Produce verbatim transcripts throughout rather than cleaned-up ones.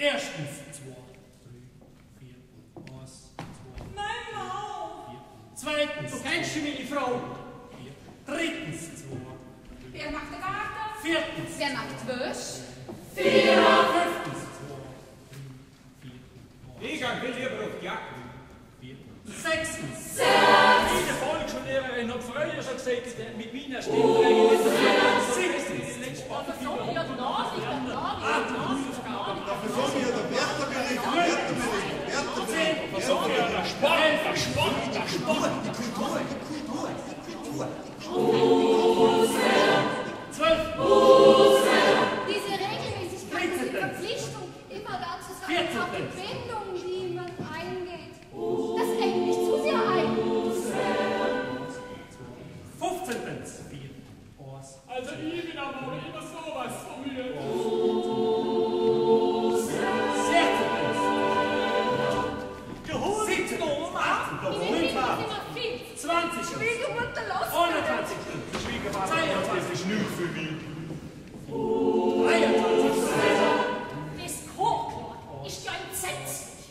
Erstens zwei, vier, eins, zwei. Nein, Frau! Zweitens so kein Schimmel, die Frau! Drittens zwei. Wer macht den Garten? Viertens. Wer macht Wäsch? Vier! Fünftens zwei, vier, eins. Ich will lieber auf die Jagd. Sechstens. Sechs. Meine Volksschullehrerin hat früher schon gesagt, mit meiner Stimmträgerin ist das Sechstens. Diese Regelmäßigkeit ist die Verpflichtung, immer dazu zu sagen, dass die Bindung niemand eingeht. Das hängt nicht zu sehr ein. fünfzehntens. Also ich bin aber wohl immer sowas von mir. siebzehntens. achtzehntens. zwanzigstens. Schwiegermutter los. einundzwanzigstens. Schwiegermutter. Das ist nicht für mich. dreiundzwanzigstens. Das Kochwort ist ja entsetzlich.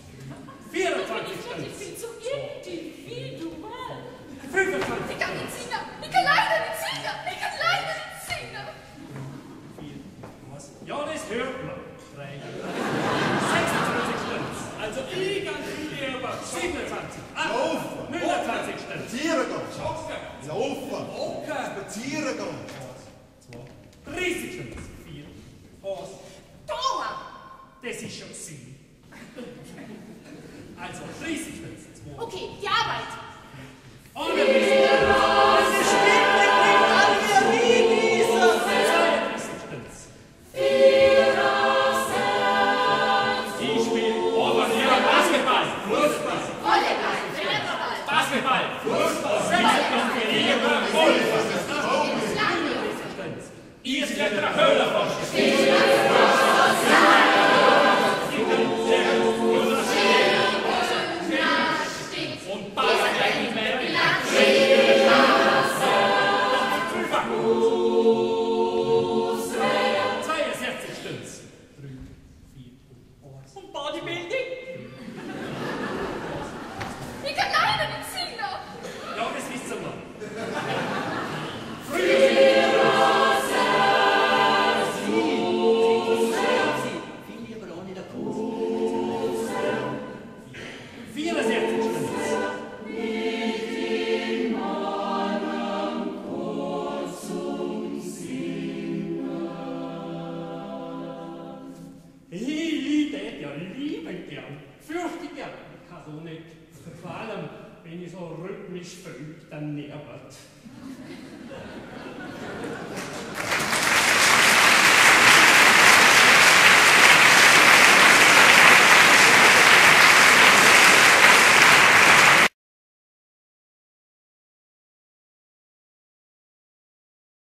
vierundzwanzigstens. Ich bin so individual. fünfundzwanzigstens. Ich kann nicht singen. Ich kann leider nicht singen. Ich kann leider nicht singen. Ja, das hört man. sechsundzwanzigstens. Also ich ganz lieber. siebenundzwanzig. Laufen. neunundzwanzigstens. Spaziergang. Joggen. Laufen. Hocken. Spaziergang. dreißigstens. vier, eins. Dollar. Das ist schon sie. Also dreißigstens. zwei. Okay, die Arbeit. Und wir vor allem, wenn ich so rhythmisch verübt, dann näher wird.